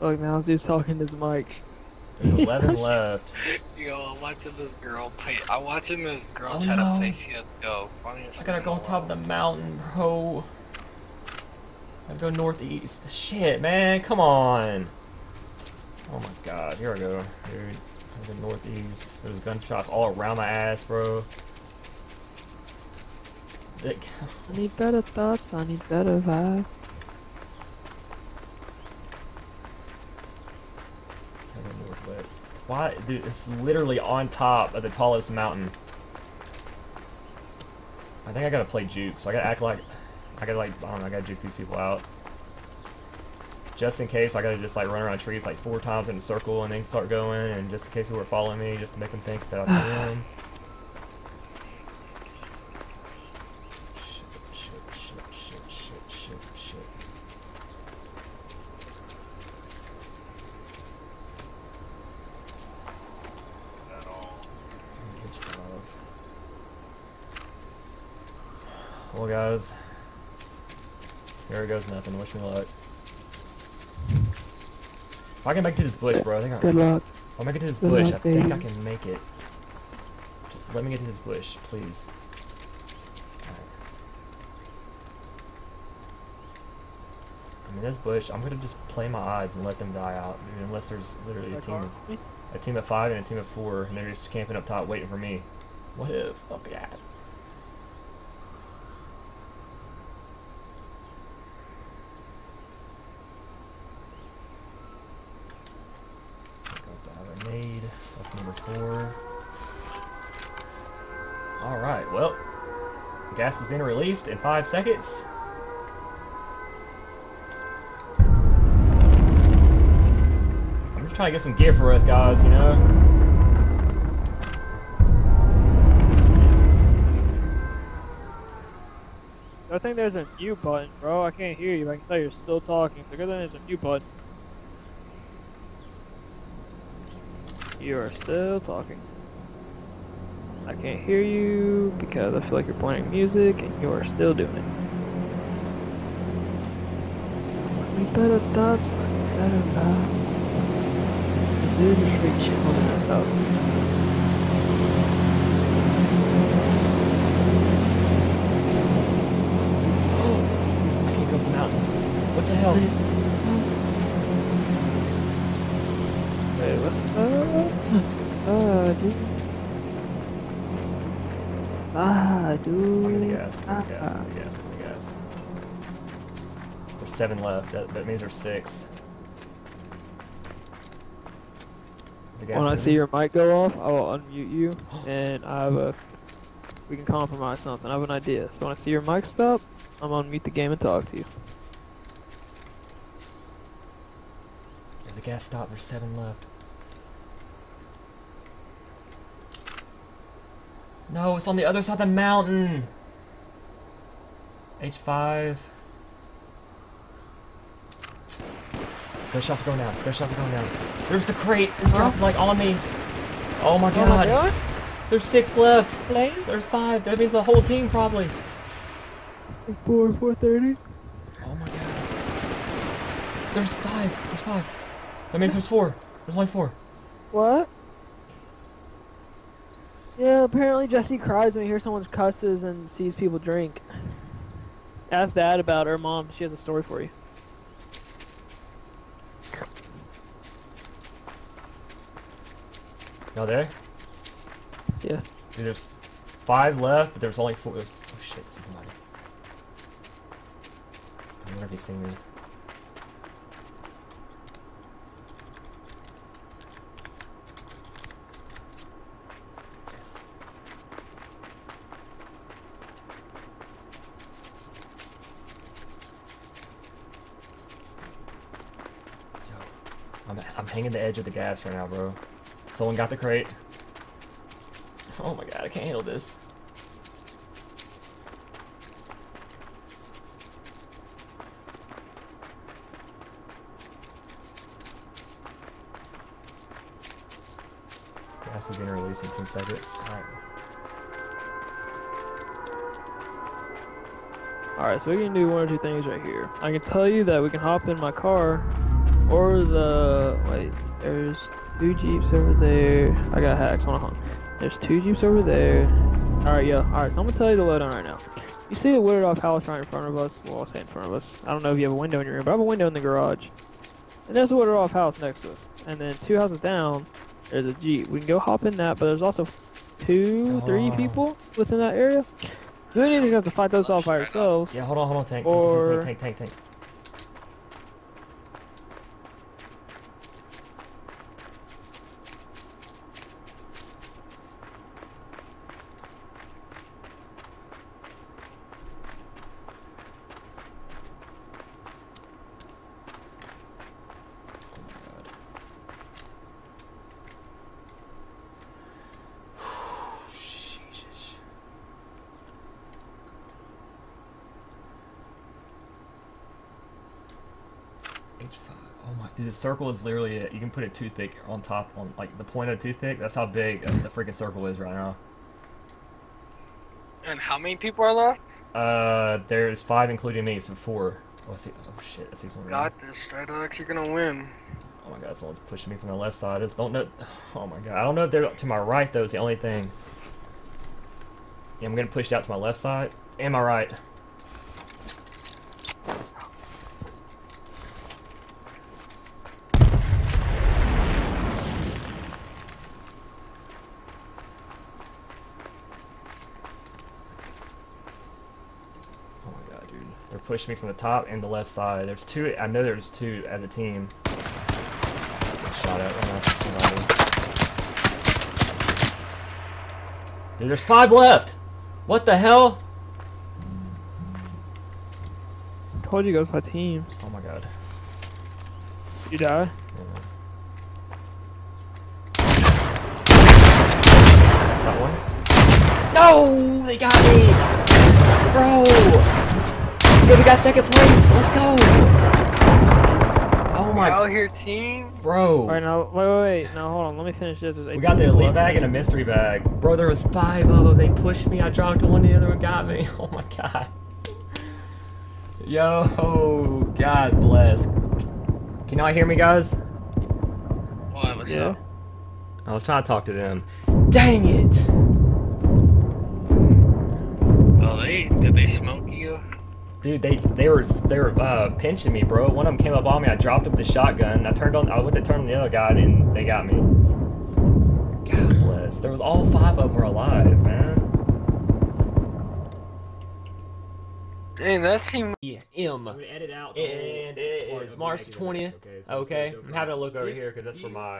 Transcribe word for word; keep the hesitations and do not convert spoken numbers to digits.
Look, now Zeus talking to his mic. There's eleven left. Yo, I'm watching this girl play. I'm watching this girl oh, try no. to play C S G O. I gotta go on top of the mountain, bro. I gotta go northeast. Shit, man, come on. Oh my god, here I go, dude. I go northeast. There's gunshots all around my ass, bro. Dick. I need better thoughts. I need better vibe. Northwest. Why, dude? It's literally on top of the tallest mountain. I think I gotta play juke, so I gotta act like I gotta like I don't know. I gotta juke these people out. Just in case, I gotta just like run around trees like four times in a circle and then start going, and just in case people are following me, just to make them think that I see them. Well, guys, here goes nothing. Wish me luck. If I can make it to this bush, bro, I think I can. Good luck. If I make it to this Good bush, luck, I think baby. I can make it. Just let me get to this bush, please. Right. I mean, this bush, I'm gonna just play my odds and let them die out. I mean, unless there's literally a team, of, a team of five and a team of four, and they're just camping up top waiting for me. What if? Oh yeah. Made. That's number four. Alright, well, gas has been released in five seconds. I'm just trying to get some gear for us, guys, you know? I think there's a mute button, bro. I can't hear you, but I can tell you're still talking. The good thing is there's a mute button. You are still talking. I can't hear you because I feel like you're playing music and you are still doing it. I need better thoughts, I need better vibes. Dude, just reach holding us out. Oh, I can't go from the mountain. What the hell? Ah, dude. Ah, dude. I'm gonna gas. I'm gonna gas. I'm gonna gas. I'm gonna gas. There's seven left. That, that means there's six. The gas when moving? I see your mic go off, I will unmute you, and I have a. We can compromise something. I have an idea. So when I see your mic stop, I'm gonna unmute the game and talk to you. If the gas stopped, there's seven left. No, it's on the other side of the mountain. H five. Gunshots are going down. Gunshots are going down. There's the crate. It's dropped like on me. Oh my god. Oh my god. There's six left. Play? There's five. That means the whole team probably. Four, four thirty. Oh my god. There's five. There's five. That means there's four. There's only four. What? Yeah, apparently Jesse cries when he hears someone cusses and sees people drink. Ask Dad about her mom. She has a story for you. Y'all there? Yeah. Dude, there's five left, but there's only four. There's... Oh shit, this is mine. I wonder if he's seeing me. I'm hanging the edge of the gas right now, bro. Someone got the crate. Oh my god, I can't handle this. Gas is being released in ten seconds. Alright. Alright, so we can do one or two things right here. I can tell you that we can hop in my car. or the wait. There's two jeeps over there. I got hacks. Hold on. There's two jeeps over there. All right, yo. All right, so I'm gonna tell you the lowdown right now. You see the wooded off house right in front of us. Well, I'll say in front of us. I don't know if you have a window in your room, but I have a window in the garage. And there's a wooded off house next to us. And then two houses down, there's a jeep. We can go hop in that, but there's also two, three people within that area. So we either have to fight those off by ourselves. Yeah, hold on, hold on, tank, or... tank, tank, tank, tank. The circle is literally it. You can put a toothpick on top, on like the point of the toothpick. That's how big the freaking circle is right now. And how many people are left? Uh, there's five including me, so four. Oh, I see. Oh shit, I see someone. Got this. Straight X, you're gonna win. Oh my god, someone's pushing me from the left side. I just don't know. Oh my god, I don't know if they're to my right though. Is the only thing. Yeah, I'm gonna push out to my left side and my right. Pushed me from the top and the left side. There's two. I know there's two as a team. Shot at right now. Dude, there's five left. What the hell? I told you guys my teams. Oh my god. You die? Yeah. Got one. No, they got me, bro. Yo, we got second place. Let's go. Oh my. Out here, team. Bro. All right now. Wait, wait, wait. No, hold on. Let me finish this. We got the elite bag and a mystery bag. Bro, there was five of them. They pushed me. I dropped one. The other one got me. Oh my god. Yo. God bless. Can y'all hear me, guys? What? What's up? I was trying to talk to them. Dang it. Oh, they did they smoke you? Dude, they they were they were uh, pinching me, bro. One of them came up on me. I dropped him with the shotgun. And I turned on. I went to turn on the other guy, and they got me. God bless. There was all five of them were alive, man. Dang, that seemed. Yeah, M. I'm gonna edit out. And it is March twentieth. Okay, okay. I'm having a look over here because that's for my.